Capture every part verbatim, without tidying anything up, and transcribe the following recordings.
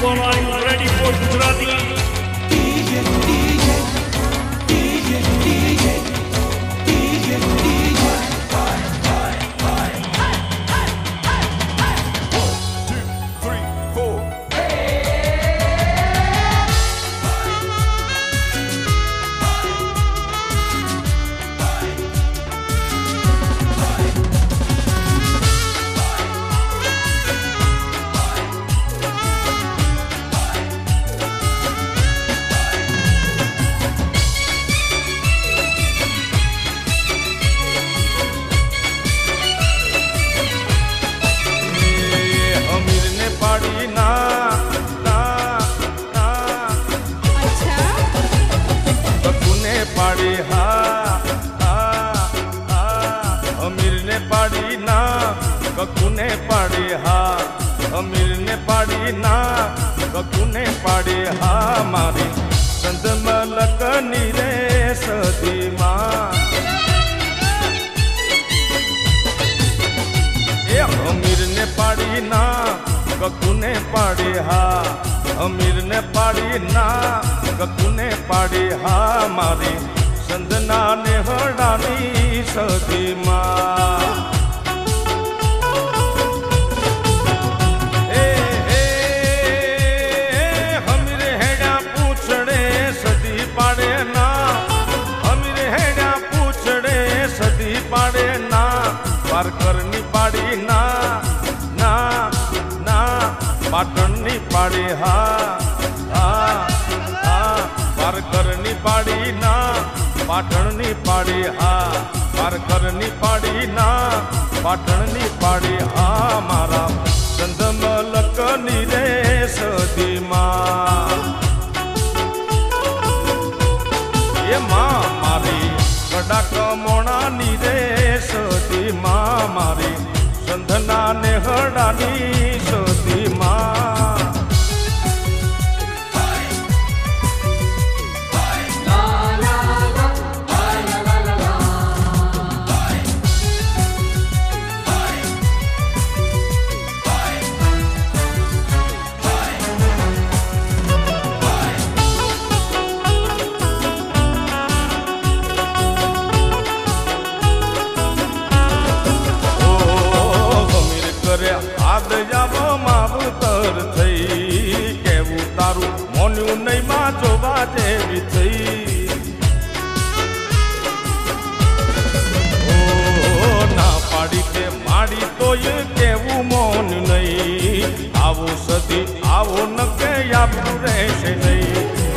people, are you ready for Gujarati? D J, D J, D J, D J, D J, D J. ककुने पाड़ी हा अमीर ने पाड़ी ना ककुने पाड़ी हा मारी संदमलक नीरे सदी माँ ये अमीर ने पाड़ी ना ककुने पाड़ी हा अमीर ने पाड़ी ना ककुने पाड़ी हा मारी संदना ने हड़ानी सदी माँ करनी पाड़ी ना ना ना पाटनी पाड़ी हा हा हा पार करनी पाड़ी ना पाटनी पाड़ी हा पार करनी पाड़ी ना पाटनी पाड़ी हा मारा संदमलक नीरे सदी माँ ये माँ मारी कड़ा कमोना नीरे सती माँ मारी संधना ने हड़ानी सती माँ आवो न के आपू रहे नहीं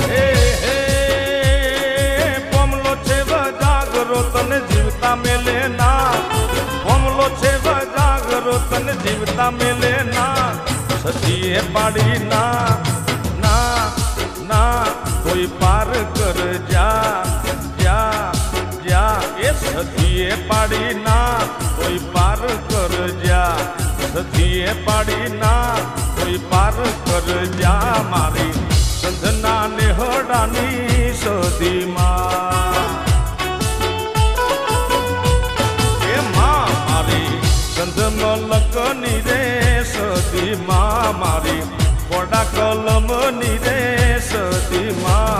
हे हे पमलो छे जागरो तने जीवता में लेना पमलो छे जागरो तने जीवता में लेना सती है पाड़ी ना ना ना कोई पार कर जा जा जा ये सती है पाड़ी ना कोई पार कर जा सती है पाड़ी ना कोई पार कर जा मारी संधना ने हड़ानी सदी माँ ये माँ मारी संधमलक नीरे सदी माँ मारी बड़ा कलम नीरे सदी माँ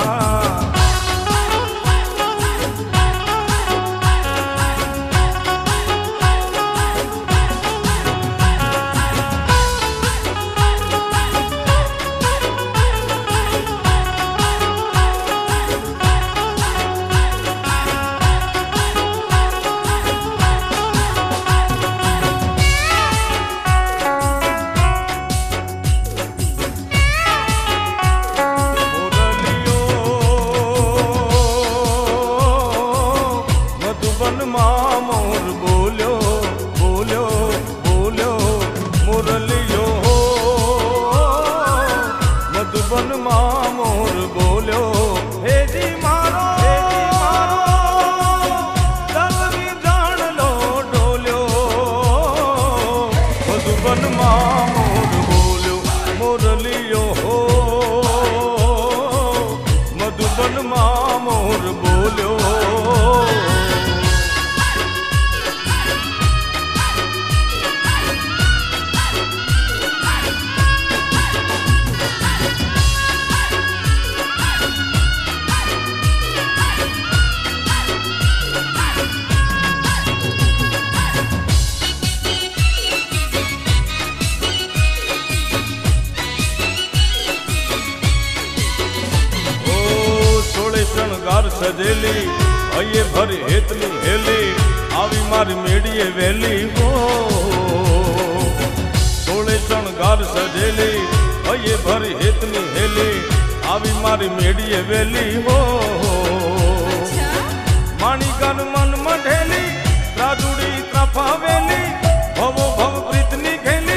सजेली अये भर हेतनी हेली आवी मारी मेडिये वेली हो सोले शणगार सजेली अये भर हेतनी हेली आवी मारी मेडिये वेली हो माणिकन मन मढेली राजुड़ी त्रफा वेली भवो भव प्रीतनी घेली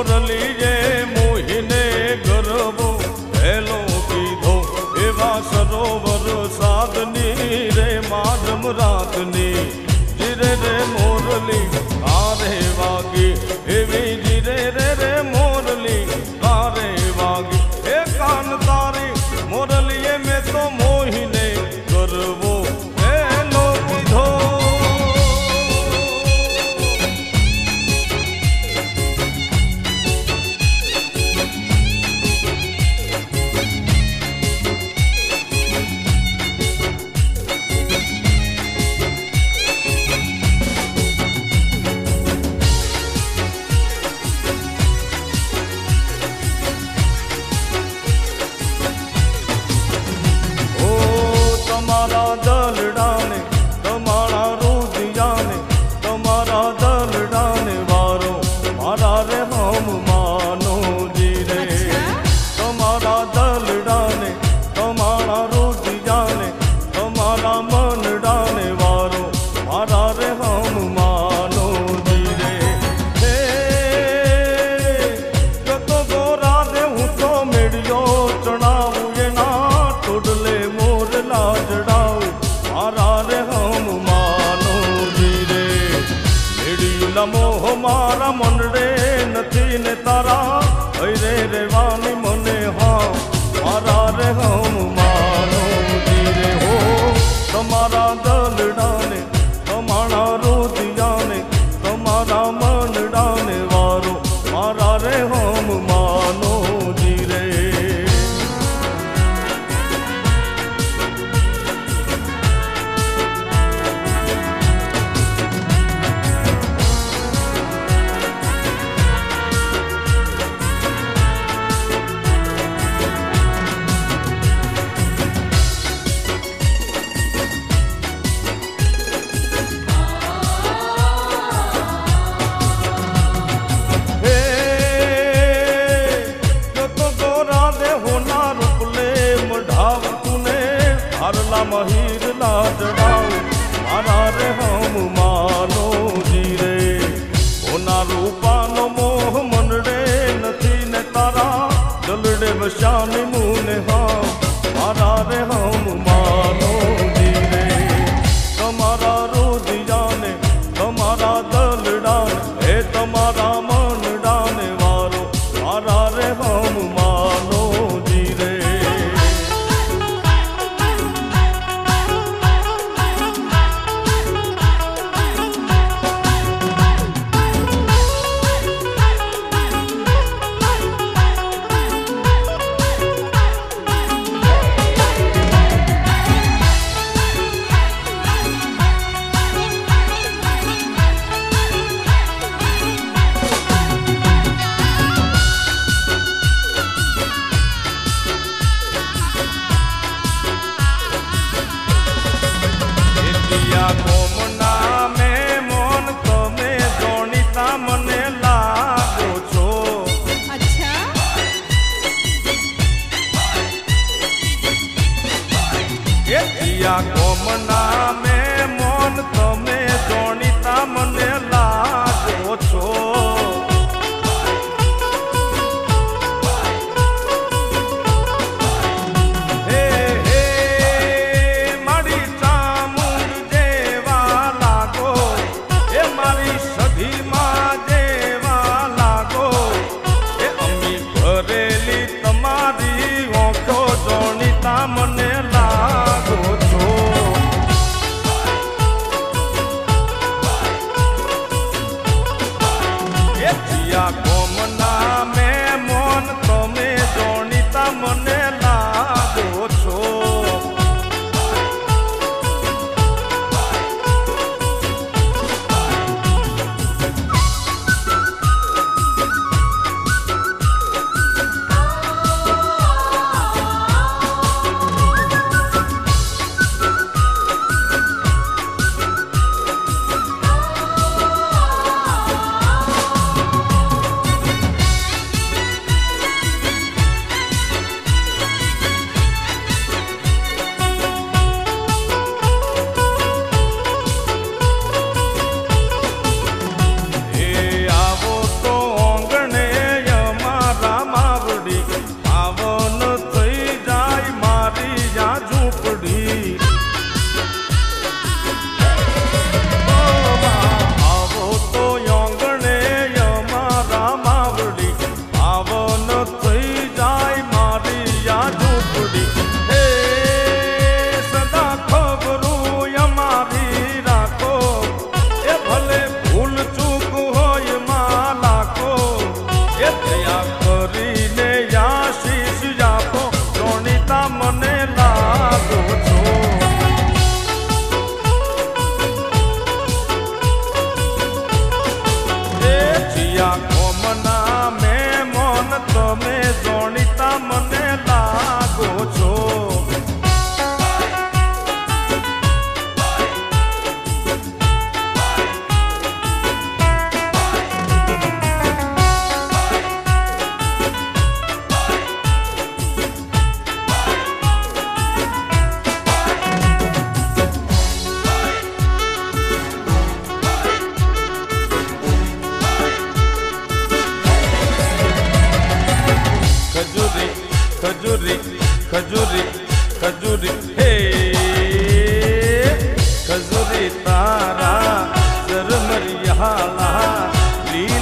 मुरलीए मोहिने गरबो हेलो कीधो एवा सरोवर साधनी रे माधम रातनी जिरे रे मुरली आ रे वागी एवी जिरे रे रे मुरली आ रे वागी ए कान तारी मुरलीए में तो मोहिने गरबो हेलो कीधो। मोह मारा मन रे नथी ने तारा अरे रे वानी मने हाँ मारा रे हम मानो धीरे हो तुम्हारा दल डाने तुम्हारा रोज जाने तुम्हारा मन डाने वारो मारा रे हम मानो धीरे।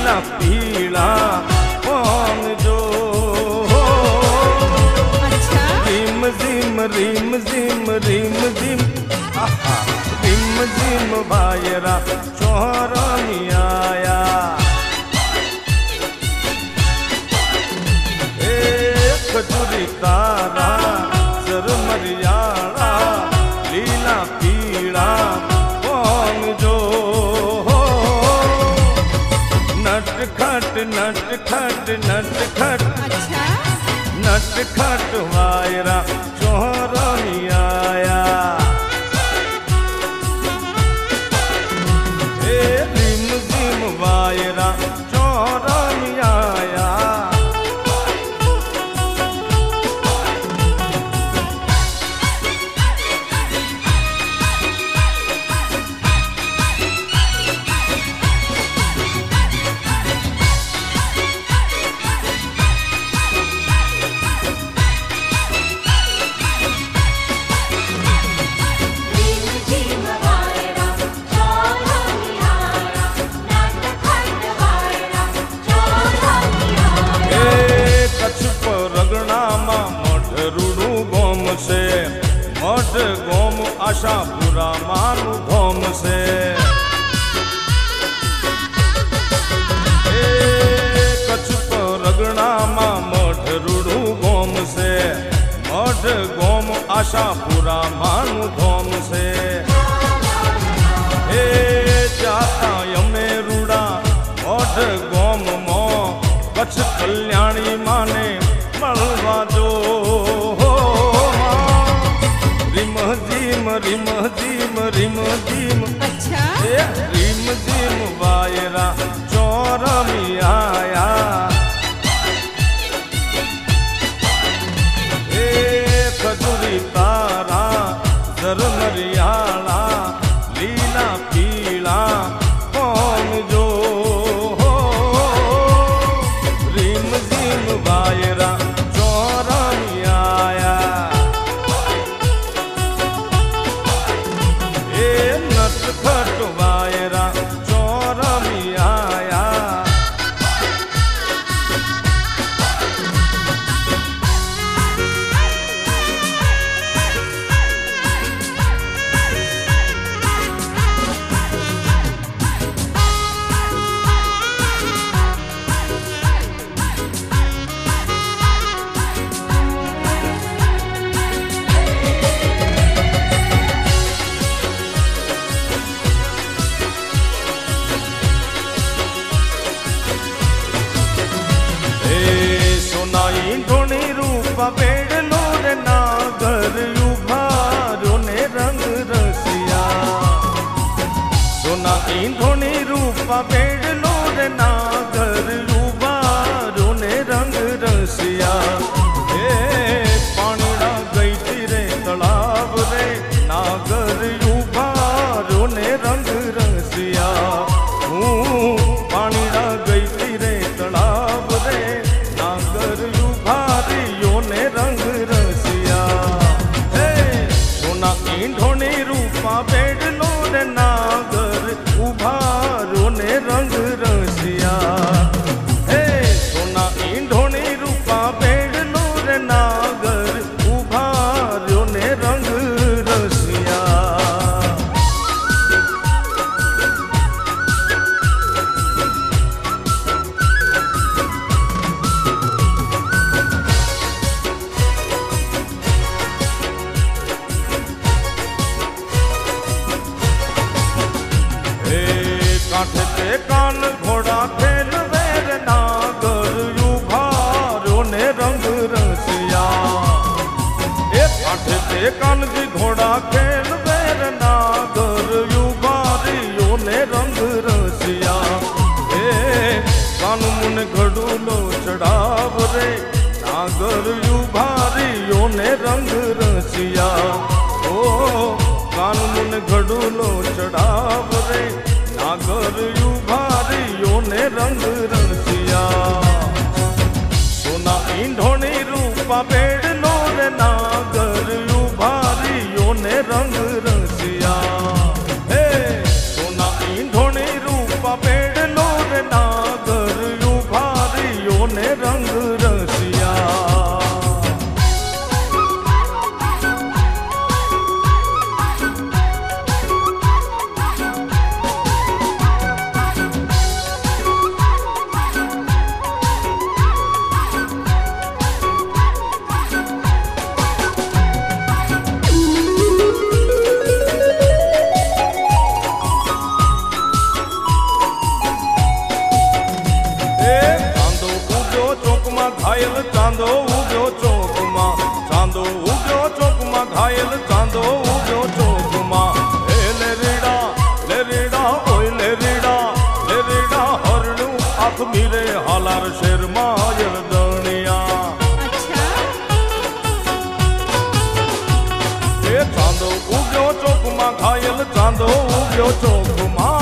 न पीड़ा कौन जो अच्छा? रिम जिम रिम जिम रिम जिम रिम जिम भायरा चौरानी आया एक खजूरी तारा सर मरियाड़ा लीला पीड़ा कौन जो नट खट नट खट अच्छा? नट खट वायरा चौरानी आया हे रिम जिम वायरा चौरानी आया आशा बुरा मानु धोम से कच्छ तो रगणा मा मठ रूड़ू गोम से मठ गोम आशा बुरा मानु धोम से हे जाता यमे रूड़ा मठ गोम मो कच्छ कल्याणी माने मलवा जो रिम जिम रिम जिम अच्छा रिम जिम वायरा चौरानी आया हे खजूरी तारा सर मरियाड़ा लीला पीला कौन जो रिम जिम वायरा चौरानी आया खट वायरा चौरानी आया ईंधोनी रूपा बेड़नो रे नागर रूबारो ने रंग रसिया हे पानीड़ा गई थी रे तलाव रे नागर रूबारो ने रंग रसिया हूँ पानीड़ा गई थी रे तलाव रे नागर रूबारियो ने रंग रसिया हे सोना ईंधोनी रूपा बेड़नो रे नागर उभारो ने रंग रसिया हे सोना ईंधोनी रूपा बेड़नो रे नागर उभारो ने रंग रसिया कान घोड़ा खेल वेर नागर उभारो ने रंग रसिया एक कान जी घोड़ा खेल वेर नागर उभारियो ने रंग रसिया हे कान मुन घड़ूलो चढ़ाव रे नागर उभारियो ने रंग रसिया ओ कान मुन घड़ूलो चढ़ाव रे नागर उभारियो ने रंग रसिया सोना ईंधोनी रूपा बेड़नो रे नागर उभारियो ने रंग रसिया हे सोना ईंधोनी रूपा बेड़नो रे नागर घायल चांदो उग्यो चौक मां, चांदो उग्यो चौक मां, घायल चांदो उग्यो चौक मां। हे लेरीड़ा लेरीड़ा ओए लेरीड़ा लेरीड़ा हरणू आख मेरे हालार शेर मां यरदनिया। हे चांदो उग्यो चौक मां, घायल चांदो उग्यो चौक मां।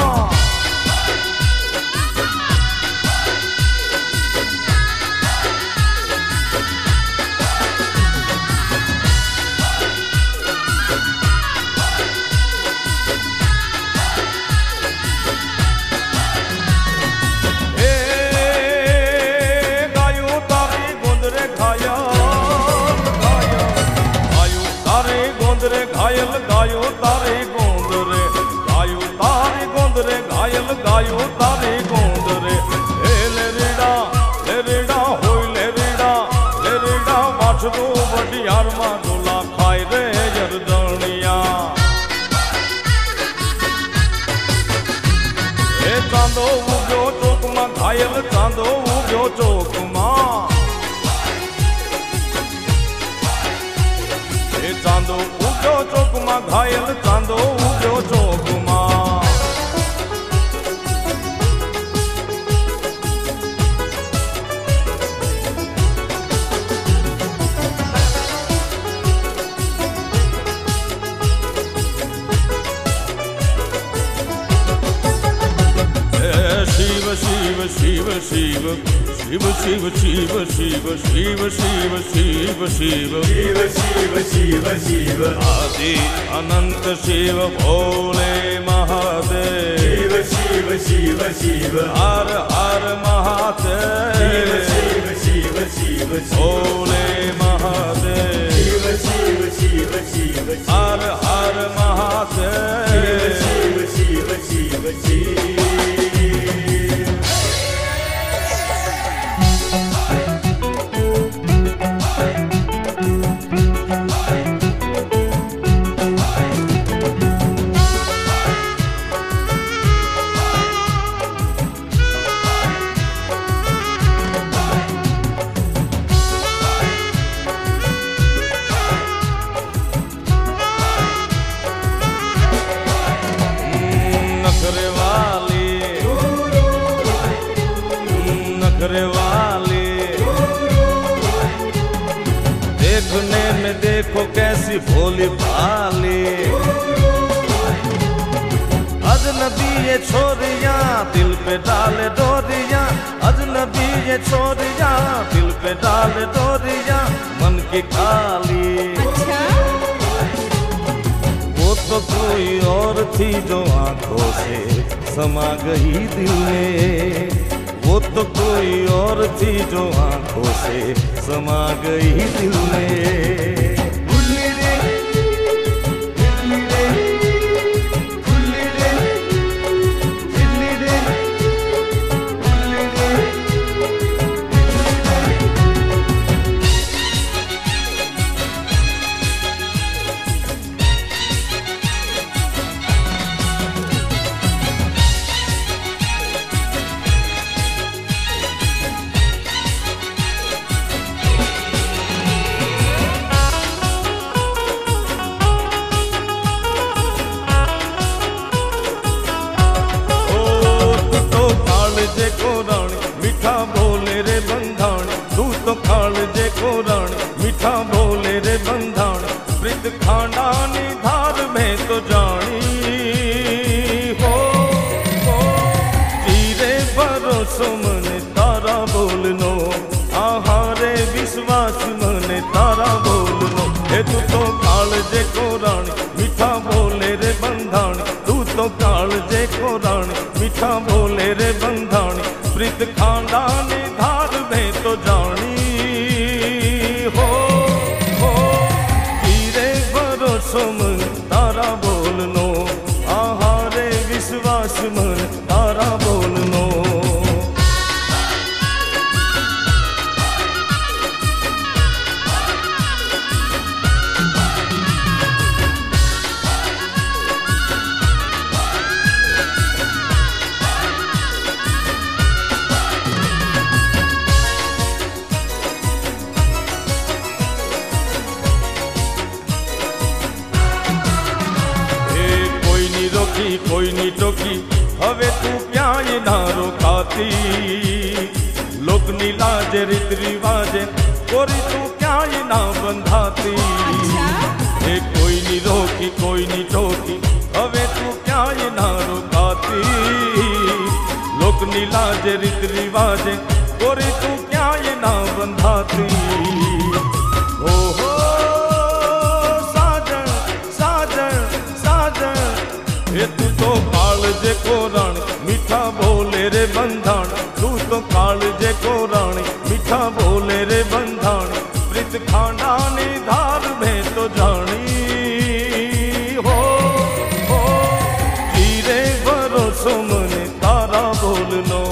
घायल गायो तारे गोंद रे, गायो तारे गोंद रे, घायल गायो तारे गोंद रे। हे लेरीड़ा लेरीड़ा होई लेरीड़ा लेरीड़ा वाछरो वडियार मां डोला खाए रे यरदनिया। हे चांदो उग्यो चौक मां, घायल चांदो उग्यो चौक मां। हे चांदो उग्यो चौक मां, घायल चांदो उग्यो चौक मां। शिव शिव शिव शिव शिव शिव शिव शिव शिव शिव शिव शिव शिव शिव शिव शिव आदि अनंत शिव भोले महादेव। शिव शिव शिव शिव हर हर महादेव। शिव शिव शिव भोले महादेव। शिव शिव शिव शिव हर हर महादेव। शिव शिव शिव शिव देखो कैसी भोली भाली अजनबी ये छोरियां दिल पे डाले डोरियां। अजनबी ये छोरियां दिल पे डाले डोरियां मन की काली। अच्छा? वो तो कोई और थी जो आंखों से समा गई दिल में। वो तो कोई और थी जो आंखों से समा गई दिल में। खुली रे खुली रे खुली रे खुली रे खुली रे। कोई नी टोकी हवे तू प्याय ना रोकाती। लोकनी लाज रीत रिवाजे कोरी तू प्याय ना बंधाती। हे कोई नी रोकी कोई नी टोकी हवे तू प्याय ना रोकाती। लोकनी लाज रीत रिवाजे कोरी तू प्याय ना बंधाती। तू तो कालजे को रानी मीठा बोले रे बंधान। तू तो कालजे को रानी मीठा बोले रे बंधान। प्रीत खाना नी धार में तो जानी हो हो। धीरे भरोसो मने तारा बोलनो।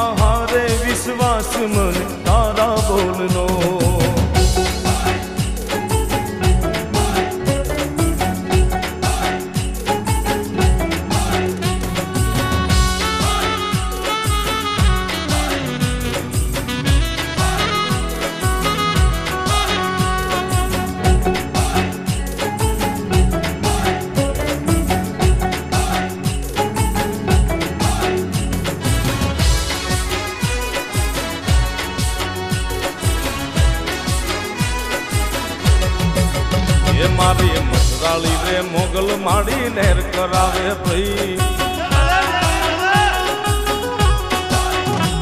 आहारे विश्वास मने तारा बोलनो। मारी मसराली रे मोगल माड़ी नहर करावे भई।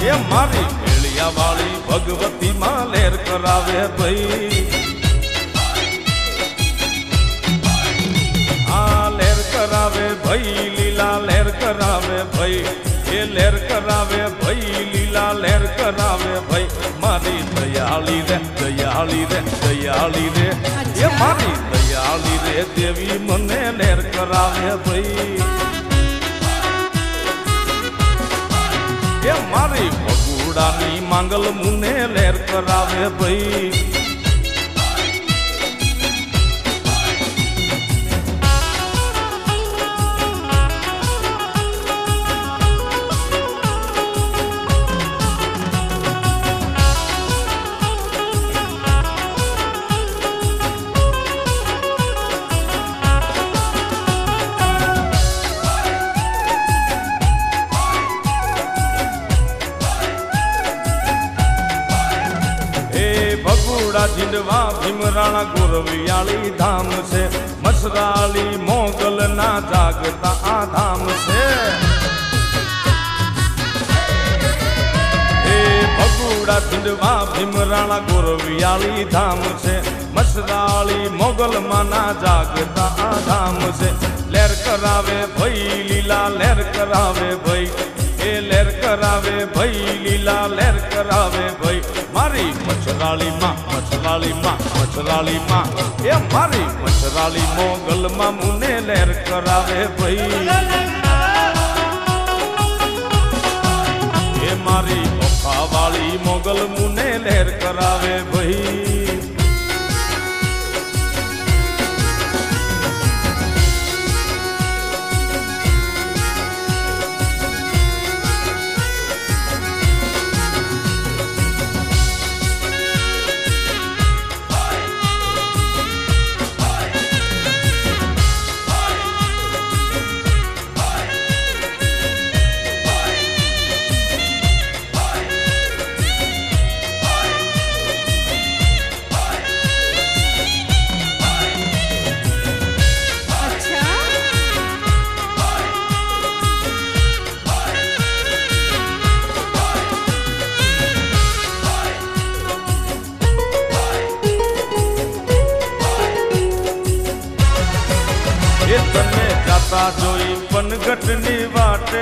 ये मारी भेड़िया वाली भगवती मां लहर करावे भई। आ लहर करावे भई लीला लहर करावे भई। ये लहर करावे भई लीला लहर करावे भई। मारी दयाली रे दयाली रे दयाली रे। ये मारी दयाली रे देवी मने लहर करावे भई। ये मारी मगुड़ानी मांगल मुने लहर करावे भई। भगुड़ा जिंडवा भीमराणा गुरवियाली धाम से। मसराली मोगल ना जागता आधाम से। हे भगुड़ा जिंडवा भीमराणा गुरवियाली धाम से। मसराली मोगल माना जागता आधाम से। लहर करावे भई लीला लहर करावे भई। ए लहर करावे भई लीला लहर करावे भई। मारी मछराली माँ मछराली माँ मछराली माँ। ए मारी मछराली मोगल माँ मुने लहर करावे भई। ए मारी ओखा वाली मोगल मुने लहर करावे भई। तने जाता जोई पनघटनी वाटे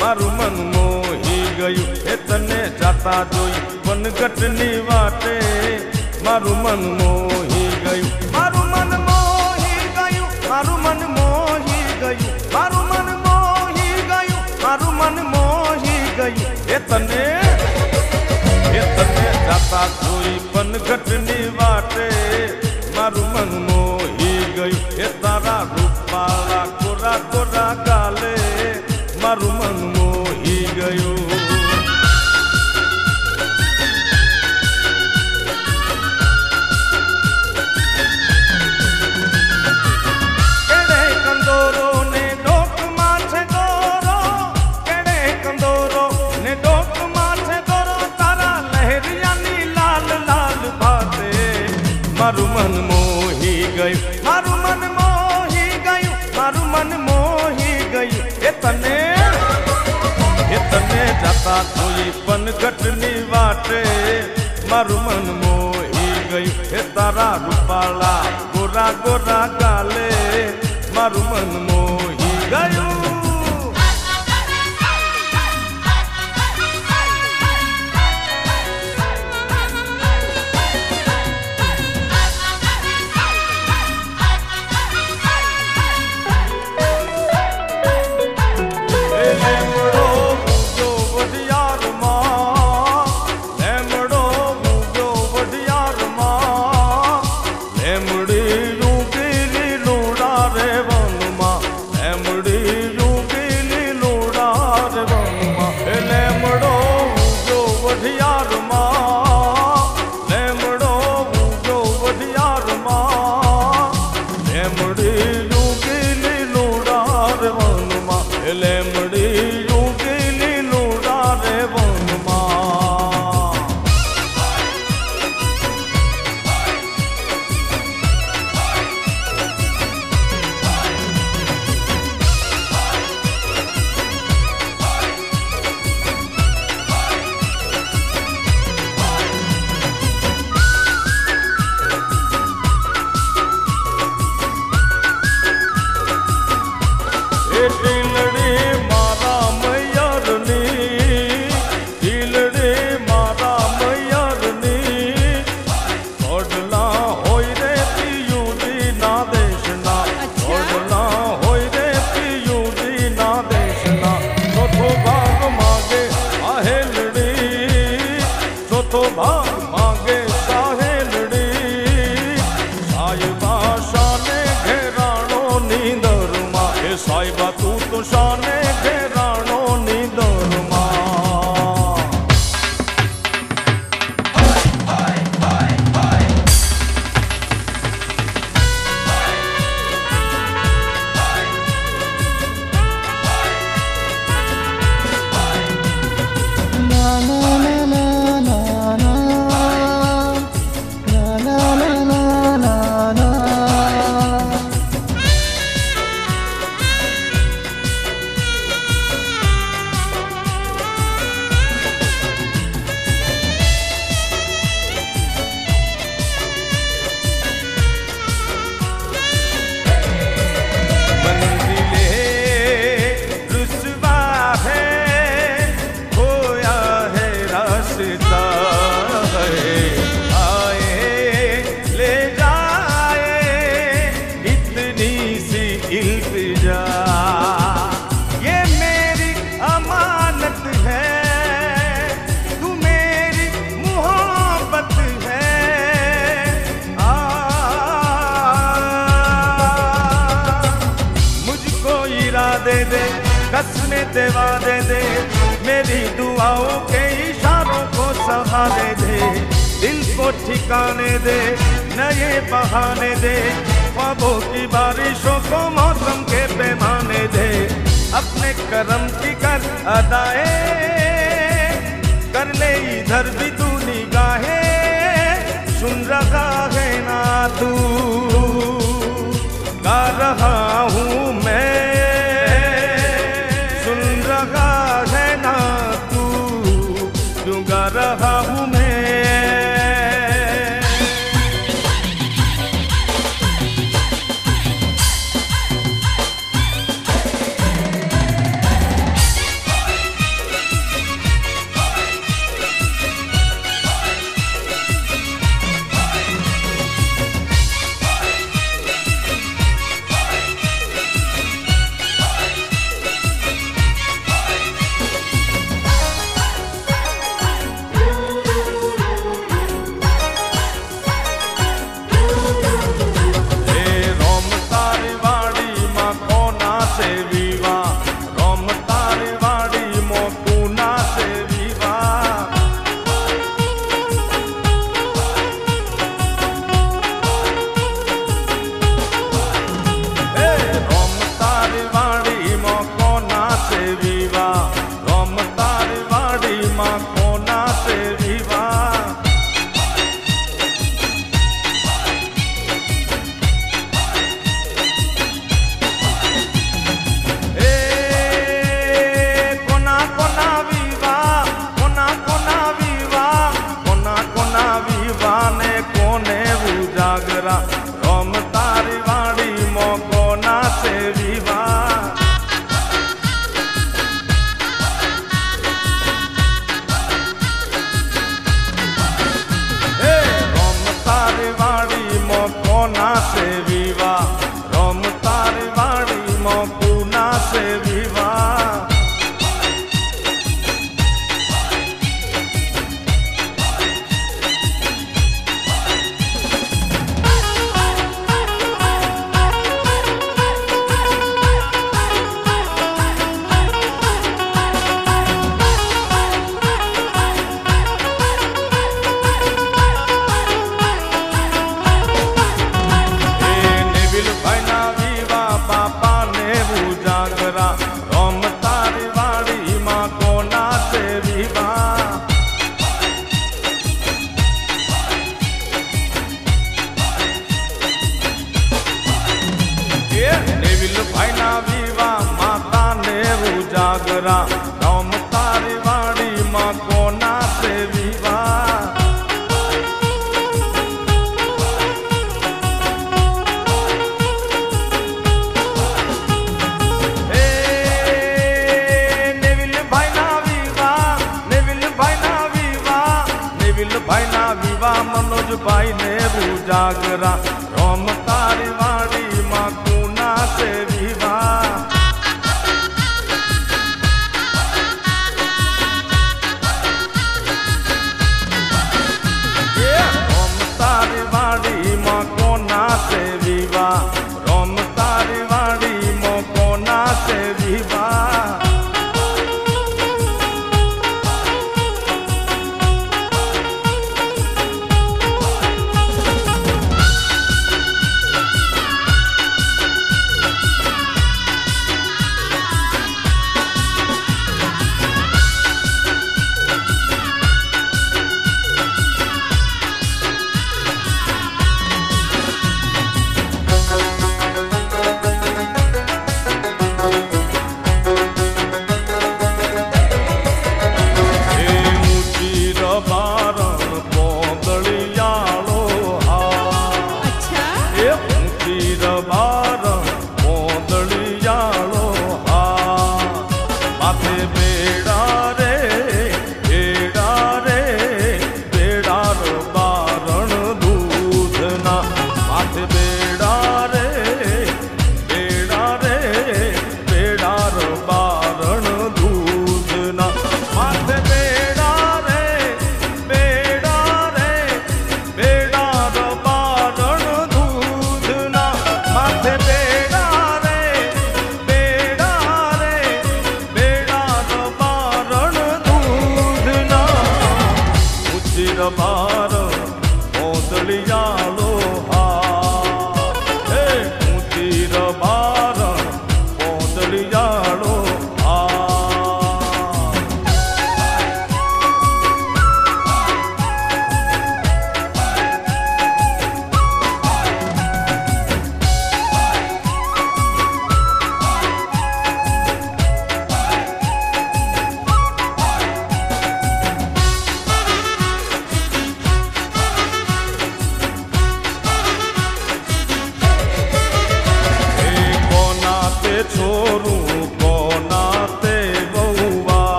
मारू मन मोही गयु। हे तने जाता जोई पनघटनी वाटे मारू मन मोही गयु। मारू मन मोही गयु मारू मन मोही गयु मारू मन मोही गयु मारू मन मोही गयु। हे तने हे तने जाता जोई पनघटनी वाटे मारू मन मोही गयु। हे तारा रूपाला कोरा कोरा गाले मारू मन मोही गयो। एड़े कंदोरो ने डोक मा मारू मन मोही गयू, मारू मन मोही गयू, मारू मन मोही गयू। इतने इतने जाता तुई पनघटनी वाटे मारू मन मोही गयू। हे तारा रूपाला गोरा गोरा गाले मारू मन मोही गयू। कसमें दे वादे दे, मेरी दुआओं के इशारों को सहारे दे, दिल को ठिकाने दे, नए बहाने दे, ख्वाबों की बारिशों को मौसम के पैमाने दे। अपने करम की कर अदाए कर ले, इधर भी तू निगाहे सुन रहा है ना, तू गा रहा हूँ मैं रहा हूँ मैं। विल भाई ना विवा मनोज भाई ने उजागरा रोम तारी वाणी माँ कूना से विवा रोम तारी वाणी माँ कोना से विवा रोम तारी वाणी माँ कोना से विवा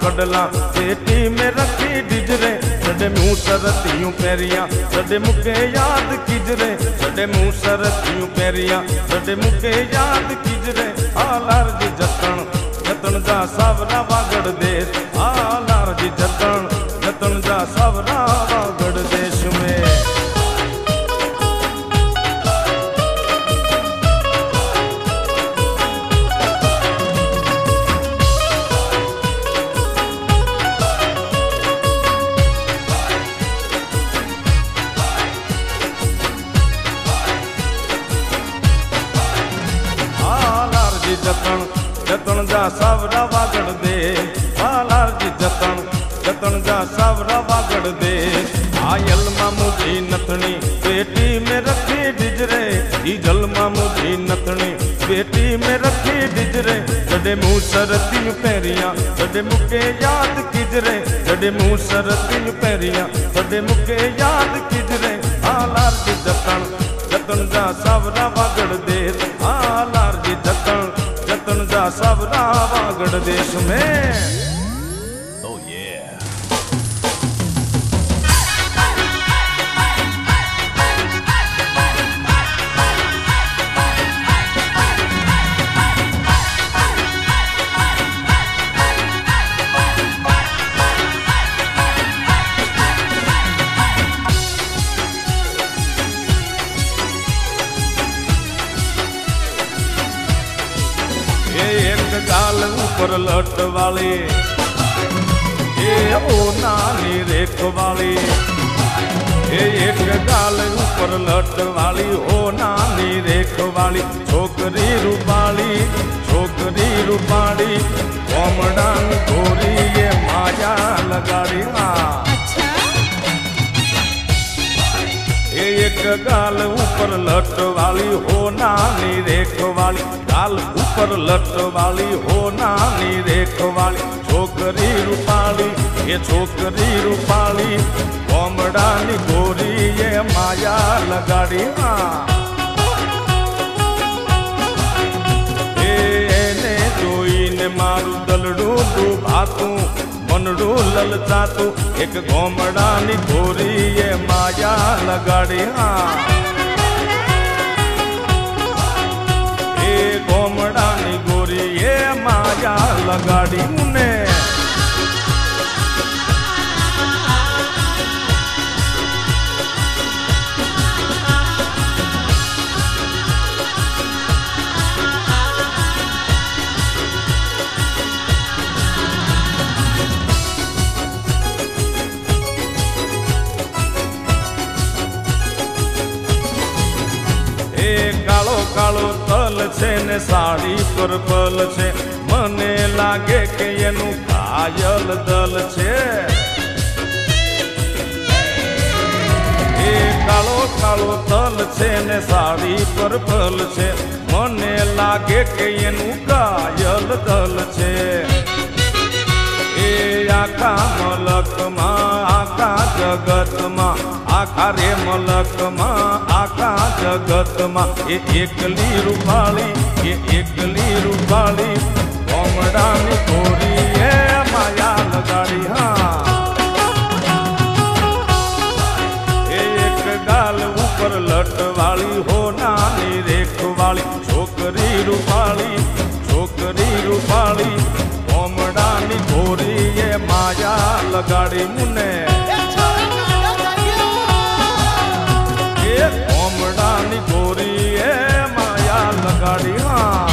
कड़ला पेटी में रखी डिजरे सडे मुँह सरतियों पैरिया सडे मुके याद किजरे सडे मुँह सरतियों पैरिया सडे मुके याद किजरे आलार जी जतन जतन जा सावरा वागड़ देश आलार जी जतन जतन जा सावरा वागड़ देश में सावरा वागड़ दे आलार जी जतन जतन जा सावरा वागड़ दे आयल मामुजी नथनी पेटी में रखी डिजरे ईजल मामुजी नथनी पेटी में रखी डिजरे जडे मुँह सरती पैरिया जडे मुके याद किजरे जडे मुँह सरती पैरिया जडे मुके याद किजरे आलार जी जतन जतन जा सावरा वागड़ देश, आलार जी जतन जतन जा सावरा वागड़ देश में। गाल ऊपर लट वाली ये ओ नानी रेख वाली, ये एक गाल ऊपर लट वाली ओ नानी रेख वाली, छोकरी रूपाली छोकरी रूपाली कोमड़ान गोरी ये माया लगाड़ी माँ। एक गाल ऊपर लट वाली हो नानी रेख वाली, गाल ऊपर लट वाली हो नानी रेख वाली, छोकरी रूपाली ये छोकरी रूपाली कोमड़ानी गोरी ये माया लगाड़ी माँ। एने जोईने मारू दलडू डूबातू मनडू ललचातू एक कोमड़ानी गोरी ये माया लगाड़ी हाँ। ये कोमड़ानी गोरी ये माया लगाड़ी उन्हें। कालो कालो तल छे ने साड़ी पर पल छे, मने लागे के एनु कायल दल छे। ए कालो कालो तल छे ने साड़ी पर पल छे, मने लागे के एनु कायल दल छे। ए आखा मलक मा आखा जगत मा आखा रे मलक मा आखा जगत मा ये एकली रूपाली ये एकली रूपाली कोमड़ानी गोरी ये माया लगाड़ी हाँ। एक गाल ऊपर लट वाली हो नानी रेख वाली, छोकरी रूपाली छोकरी रूपाली कोमड़ानी गोरी ये माया लगाड़ी मुने। कोमड़ानी गोरी ये माया लगाड़ी हाँ।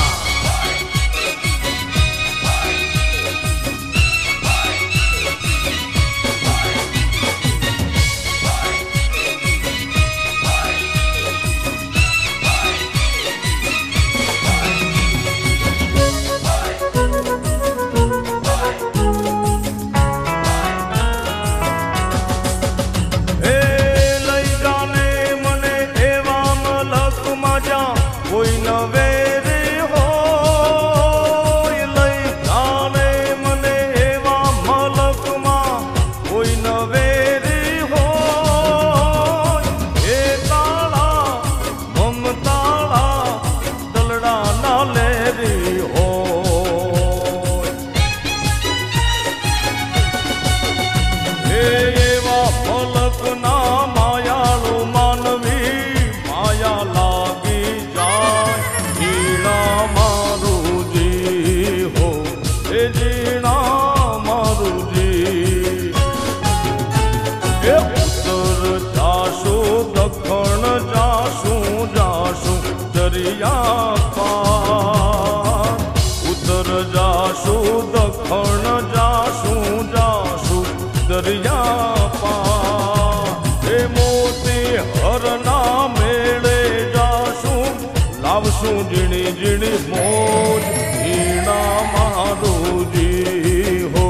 जिनी जिनी मोज जीना मारो जी हो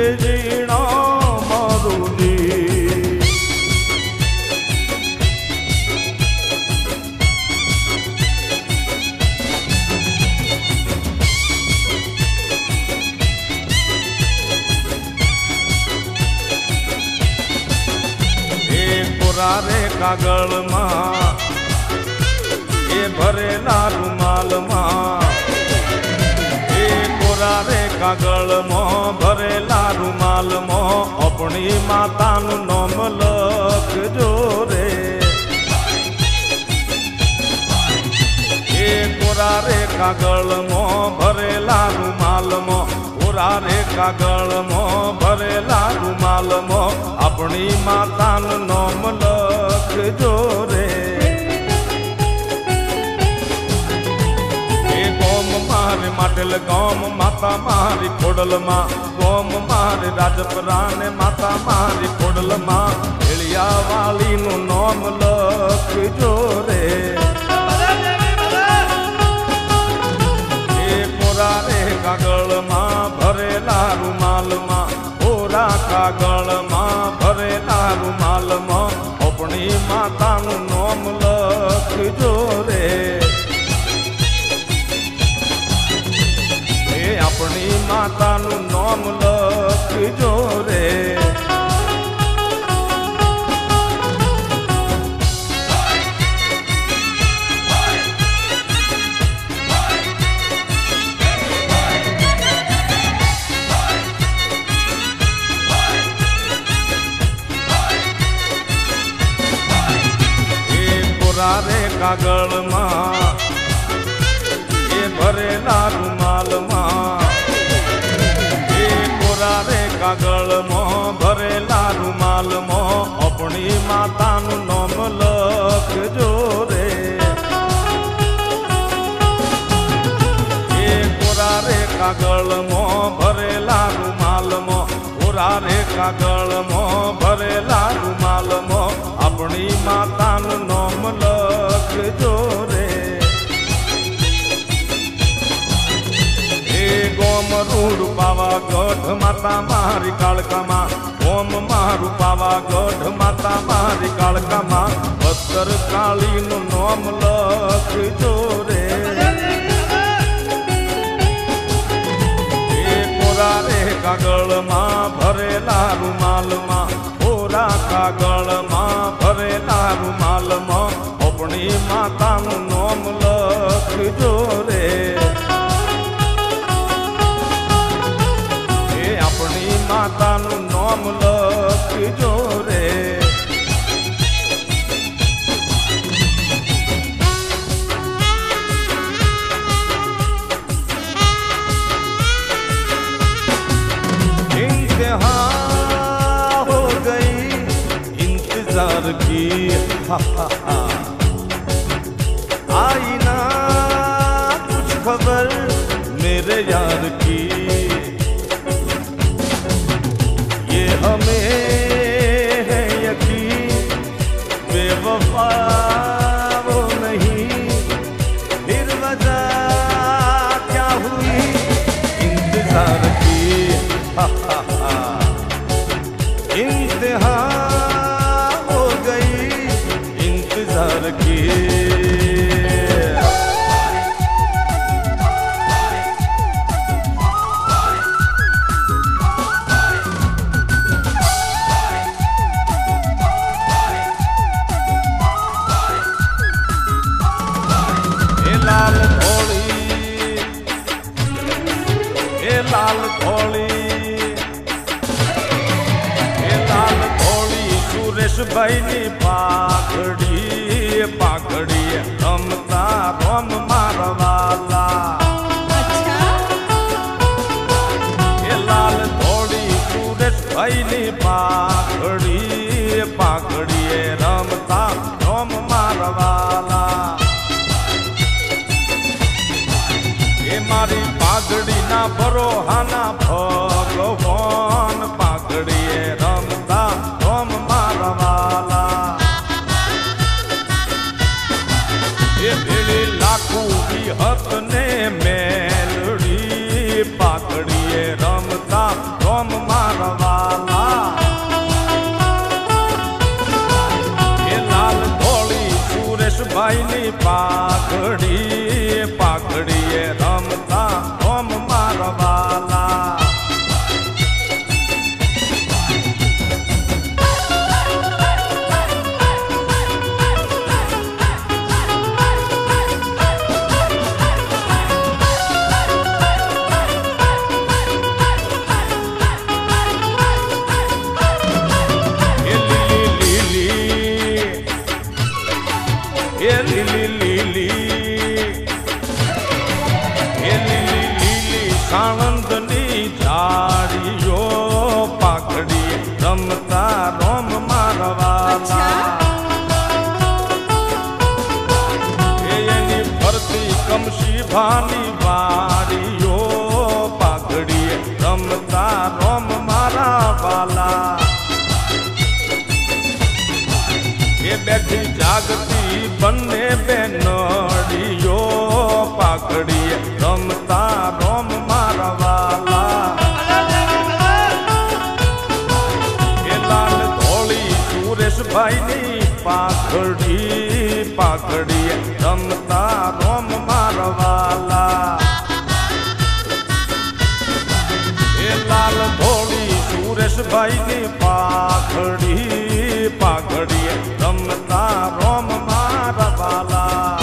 ए जीना मारो जी। एक पुराने कागल मां ए भरेला रुमाल मां, ए कोरा रे कागल मो भरेला रुमाल मो अपनी माता नु नाम लखजो रे। ए कोरा रे कागल मो भरेला रुमाल मो, कोरा रे कागल मो भरेला रुमाल मो अपनी माता नु नाम लखजो रे। मारे माटेल गाम माता मारी खोडल माँ, गोम मारे राजपराने माता मारी खोडल माँ, एलिया वाली नु नाम लखजो रे। ए कोरा रे कागल माँ भरेला रुमाल माँ, कोरा कागल माँ भरेला रुमाल माँ अपनी माता नु नाम लखजो रे। अपनी माता नु नाम लखजो रे। ए कोरा रे कागल मां, ए भरेला रुमाल मां, कागल मो भरेला रुमाल मो अपनी माता नु नाम लखजो रे। ए कोरा रे कागल मो भरेला रुमाल मो, कोरा रे कागल मो भरेला रुमाल मो अपनी माता नु नाम लखजो रे। गोमरू पावा गढ़ माता मारी कालका माँ, गोम मारू पावा गढ़ माता मारी कालका माँ भद्र काली नु नाम लखजो रे। ए कोरा रे कागल माँ भरेला रुमाल माँ, कोरा कागल माँ भरेला रुमाल माँ अपनी माता नु नाम लखजो रे। माता नु नाम लखजो रे। इंतहा हो गई इंतजार की, हा हा हा, आई ना कुछ खबर मेरे यार की। हमें है यकीन बेवफा वो नहीं, फिर वजह क्या हुई इंतजार की। हा हा हा, इंतहा हो गई इंतजार की। लाल धोली, ए लाल धोली सुरेश भाई नी पाखड़ी, पाखड़ी रमता रम मारवाला। अच्छा। ए लाल धोली सुरेश भाई नी पाखड़ी, पाखड़ी रमता रम मारवाला। मारी पागड़ी ना भरो हाना भगवान, पागड़ी रमता रम मारवाला। ये भेड़ी लाखों की हत ने मेलड़ी, पागड़ी रमता रम मारवाला। ये लाल धोली सुरेश भाई नी पागड़ी, पागड़ी रमता ओम मारवाला। लीली लीली लीली कानंदनी झाड़ियो पाखड़ी रमता रोम मारवाला एनी भरती कमसी भानी वारियो पाखड़ी रमता रोम मारवाला बैठी जागती बने बेनड़ियो पाखड़ी रमता रोम मारवाला लाल धोली सुरेश भाई नी पाखड़ी पाखड़ी रमता रोम मारवाला लाल धोली सुरेश भाई नी पाखड़ी पाखड़ी रमता रोम मारवाला।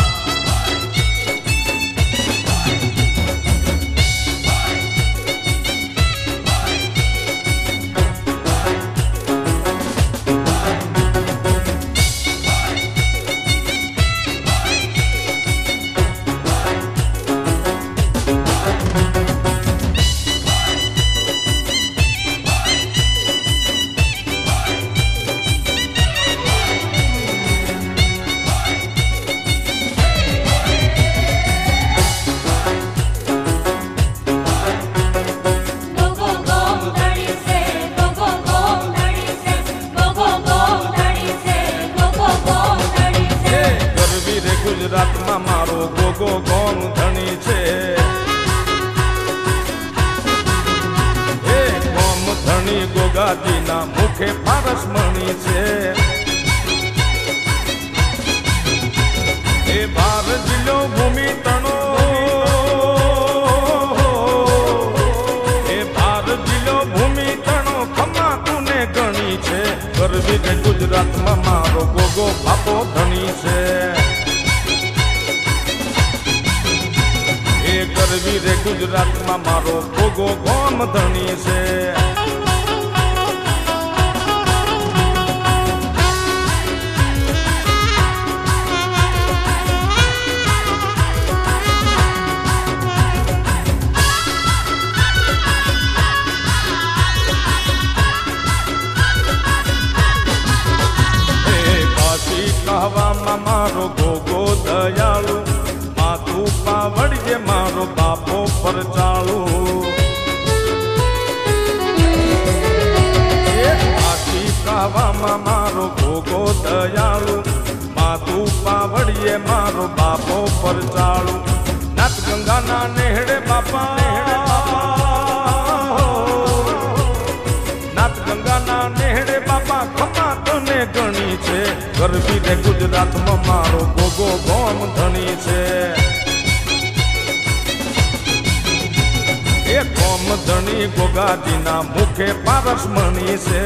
ગુજરાતમાં મારો ગોગો ગોમ ધણી છે એ ગોમ ધણી ગોગાજીના મુખે પારસ મણી છે એ બાર જિલ્લો ભૂમિ તણો એ બાર જિલ્લો ભૂમિ તણો ખમા તુને ગણી છે ગરવી ગુજરાતમાં મારો ગોગો બાપો ધણી છે ગરવી રે ગુજરાતમાં મારો ગોગો ગોમ ધણી છે। એ કાશી કહેવામાં મારો ગોગો દયાળુ માથું પાવડજે મારો બાપો પર ચાલુ કાશી કહેવામાં મારો ગોગો દયાળુ માથું પાવડજે મારો બાપો પર ચાલુ નાથ ગંગાના નેહડે બાપા નાથ ગંગાના નેહડે બાપા ખમા તને ગણી છે ગરવી રે ગુજરાતમાં મારો ગોગો ગોમ ધણી છે। એ ગોમ ધણી ગોગાજીના મુખે પારસ મણી છે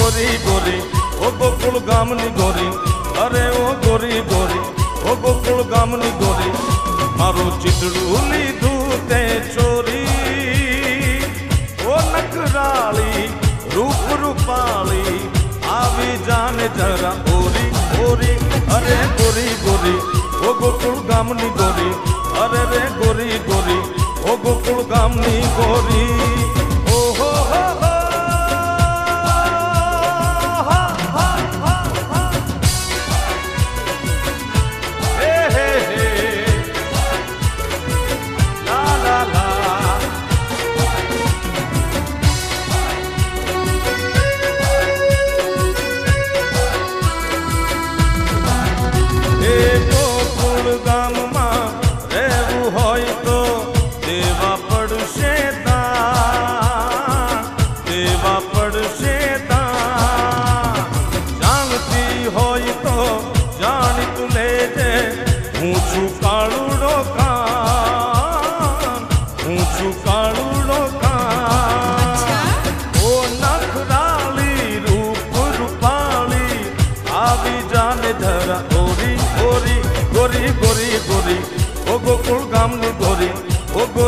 गोरी गोरी ओ गोकुल गामनी गोरी अरे ओ गोरी गोरी ओ गोकुल गामनी गोरी मारो चितड़ू लीधू ते चोरी ओ नकराली रूप रूपाली आवी जाने जरा गोरी गोरी अरे गोरी गोरी ओ गोकुल गामनी गोरी अरे रे गोरी गोरी ओ गोकुल गामनी गोरी ओ हो हो ગામમાં રહેવું હોય તો દેવા પડશે દાન।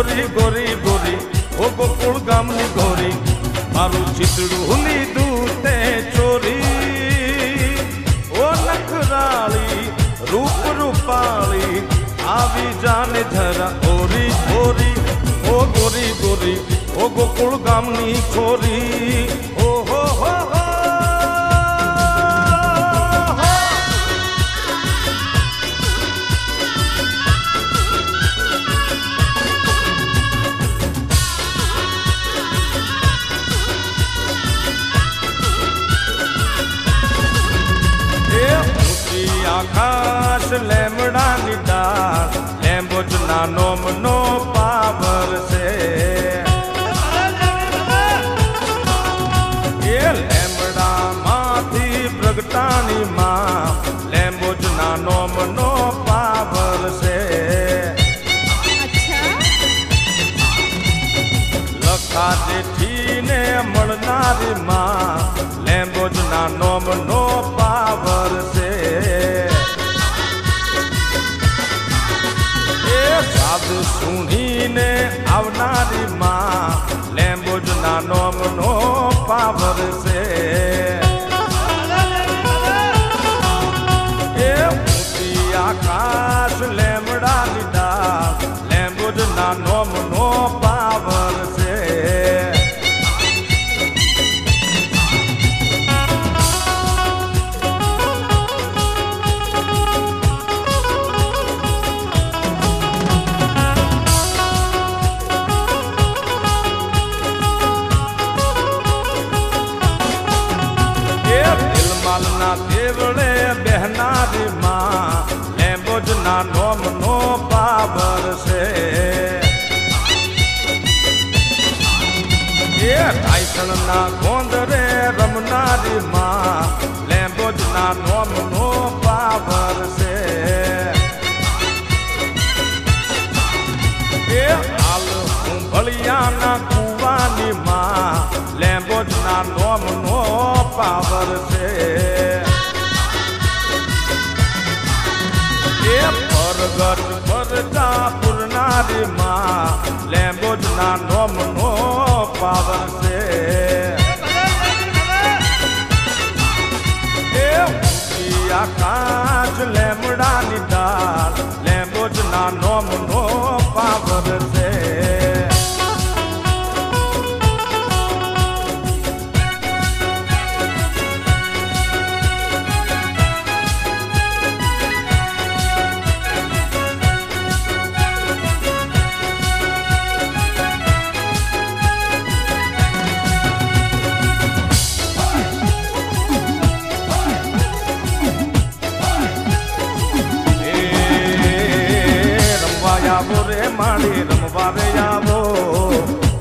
गोरी गोरी गोरी ओ गोकुल गामनी गोरी मारू चितड़ूली दूते चोरी ओ नखराली रूप रूपाली आवी जाने धरा ओरी ओरी ओ गोरी गोरी ओ गोकुल गामनी खोरी ओ हो हो हो आकाश लेमड़ा निदार लेम्बो जना नोम नो पावर से ये लेमड़ा माथी प्रगटानी माँ लेम्बो जना नोम नो पावर से लखा जेठी ने मलनारी माँ लेम्बो जना नोम नो पावर से सुनी ने आवनारी माँ लेम्बो जना नोम नो पावर से ये मोती आकाश लेमड़ा निदा लेम्बो जना नोम नो पावर से बहनारी माँ लेम्बो जना नोम नो पावर से ये टाइसन ना गोंदरे रमनारी माँ लेम्बो जना नोम नो पावर से ये आल कुंभलिया ना कुवानी माँ लेम्बो जना नोम नो पावर से परगट परदा पुरनारी माँ लेम्बो जना नोम नो पावर से आकाश लेमड़ा निदार लेम्बो जना नोम नो पावर से रमवारे आवो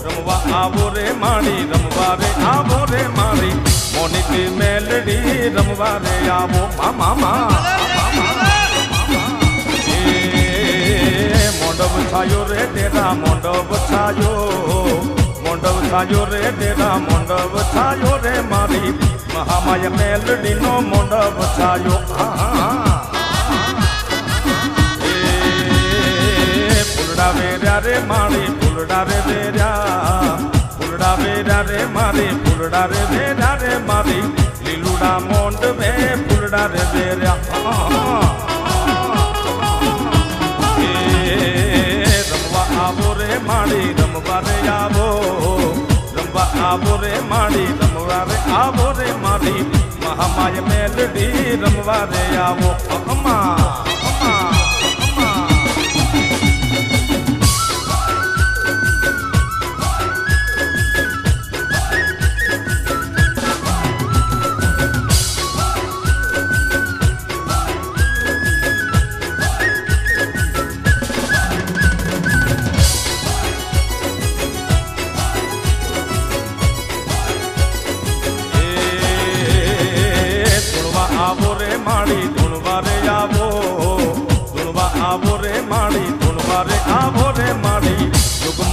रमवा आवो रे माणी रमवारे आवो रे माणी मोनी की मेलडी रमवारे आवो मामा मंडप छायो रे तेरा मंडप छायो मंडप छायो रे तेरा मंडप छायो रे मारी महामाया मेलडी नो मंडप छायो पुलड़ा बेरा रे मारी पुलड़ा रे बेरा पुलड़ा बेरा रे मारी पुलड़ा रे बेरा रे मारी लीलूड़ा मोंड में पुलड़ा रे बेरा रमवा आवो रे मारी रमवा रे आवो रमवा आवो रे मारी रमवा रे आवो रे मारी महामाया मेलडी रमवा रे आवो अम्मा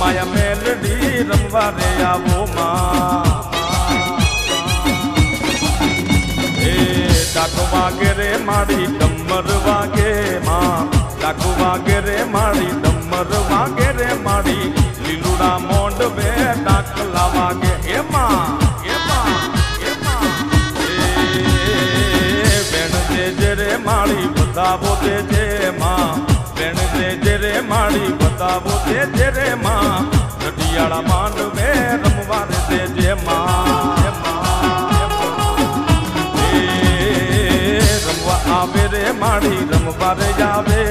माया मेलडी रमवा रे आवो माँ डाकू वागे रे मारी डम्मर वागे माँ डाकू वागे रे मारी डम्मर वागे रे मारी लावांगे हे मां हे मां हे मां ए बेण दे जरे माली बतावो दे जे मां बेण दे जरे माली बतावो दे जरे मां नदियाड़ा मान में रमवा दे जे मां हे मां हे मां ए रमवा आवे रे माड़ी रमवा रे जावे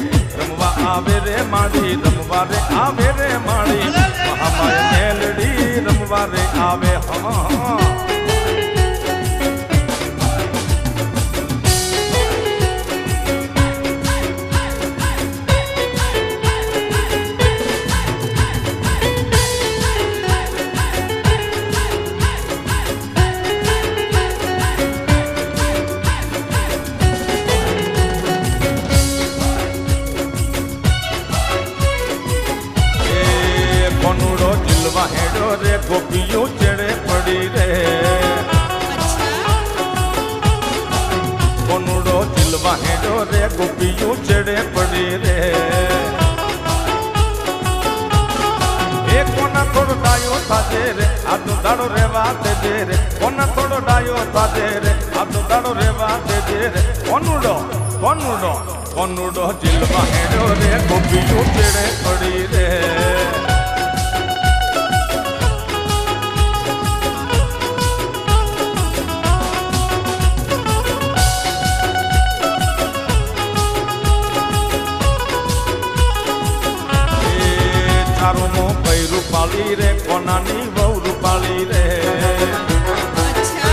रमवा आवे रे माड़ी रमवा रे आवे रे माड़ी रमवारे आवे हवा रे गोपियों चढ़े पड़ी रे कोनुड़ो चिलवा हेडो रे गोपियों चढ़े पड़ी रे एक कोना थोड़ो डायो साजे रे आदो दाड़ो रे वाते दे रे कोना थोड़ो डायो साजे रे आदो दाड़ो रे वाते दे रे कोनुड़ो कोनुड़ो कोनुड़ो चिलवा हेडो रे गोपियों चढ़े पड़ी रे रूपाली रे कोनानी बहु रूपाली रे अच्छा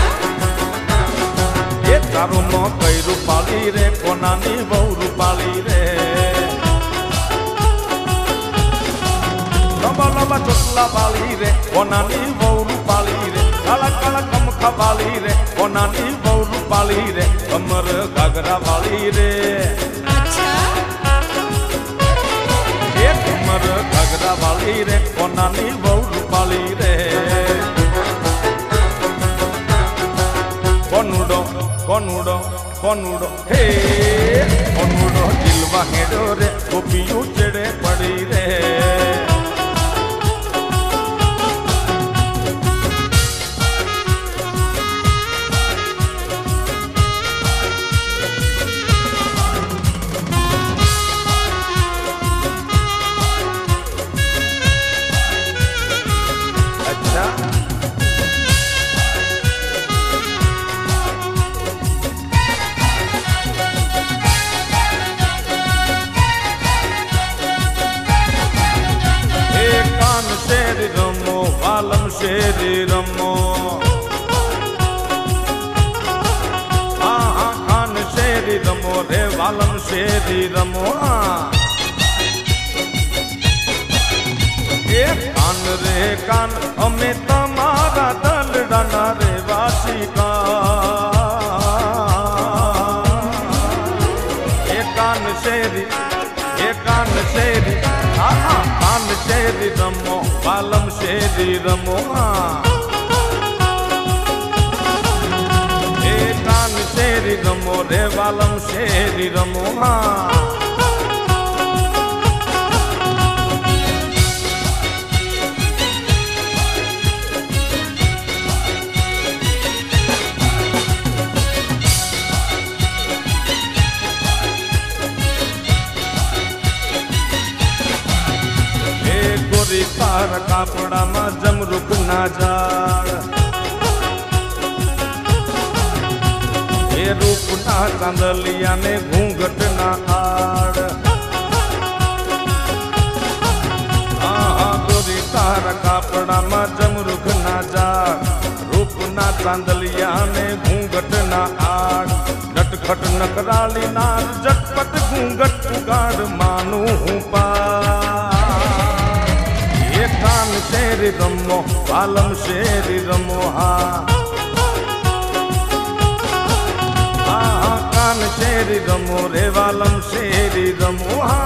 ये तारो मो कई रूपाली रे कोनानी बहु रूपाली रे लबा लबा चुटला बाली रे कोनानी बहु रूपाली रे काला काला कमखा बाली रे कोनानी बहु रूपाली रे कमर घाघरा बाली रे घगरा वाली रे कोनानी बहु रूपाली रे कोनुडो कोनुडो कोनुडो हे कोनुडो जिलवा हेडो रे गोपियों चढ़े पड़ी रे आलम शेरी रमो आहा खान शेरी रमो रे वालम शेरी रमो ए कान रे कान अमे तमारा दलड़ना रे वासी का ए कान शेरी ए कान शेरी आहा कान शेरी रमो वालम शेरी रमो ए कान शेरी रमो रे वालम शेरी रमो तारा कापड़ा मां जमरुक ना जाड़ ये रूप ना चांदलिया ने घूंघट ना आड़ आहा गोरी तारा कापड़ा मां जमरुक ना जाड़ रूप ना चांदलिया ने घूंघट ना आड़ नटखट नकराली ना झटपट घूंघट उगाड़ मानू हूं पार कान शेरी रमो वालम शेरी रमो हा आहा कान शेरी रमो रे वालम शेरी रमो हा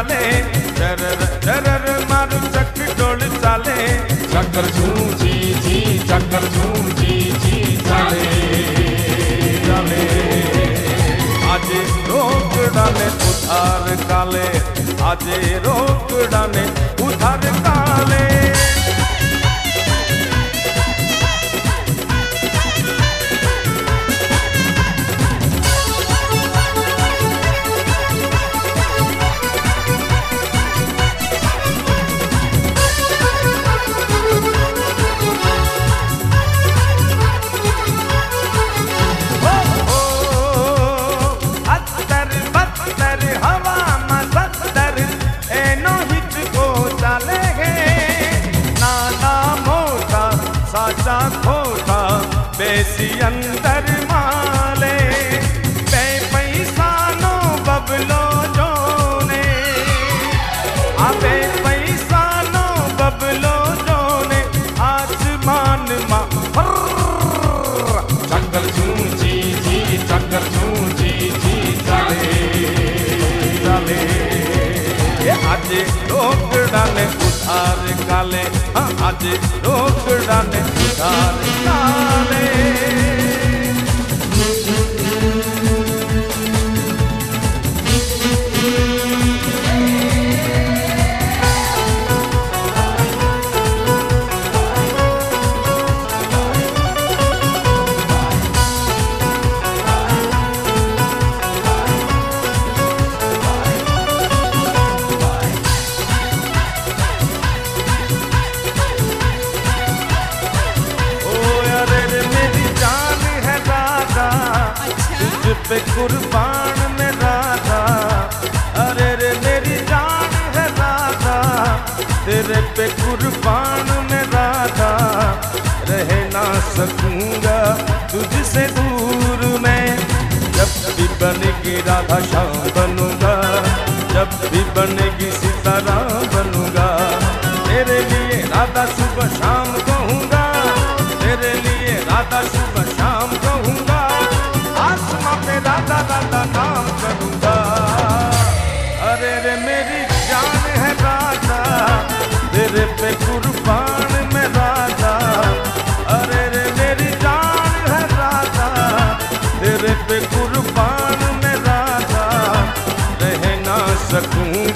चाले डरर डरर मारू चक डोल चाले चक्कर झू जी जी चक्कर झू जी जी चाले चाले आज रोकड़ा ने उधार काले आज रोकड़ा ने उधार काले बेसी अंदर माले पे पैसानो बबलो जोने आबे पैसानो बबलो जोने आसमान मा चक्कर झू जी जी चक्कर झू जी जी चले चले आज रोकड़ा ने उधार काले आज रोकड़ा ने उधार काले पे कुर्बान में राधा अरे रे मेरी जान है राधा तेरे पे कुर्बान में राधा रह ना सकूंगा तुझसे दूर मैं जब भी बनेगी राधा श्याम बनूंगा जब भी बनेगी सीताराम बनूंगा तेरे लिए राधा सुबह शाम कहूंगा तेरे लिए राधा सुबह शाम कहूंगा राधा राधा नाम करूंगा अरे रे मेरी जान है राधा तेरे पे कुर्बान में राधा अरे रे मेरी जान है राधा तेरे पे कुर्बान में राधा रह ना सकूं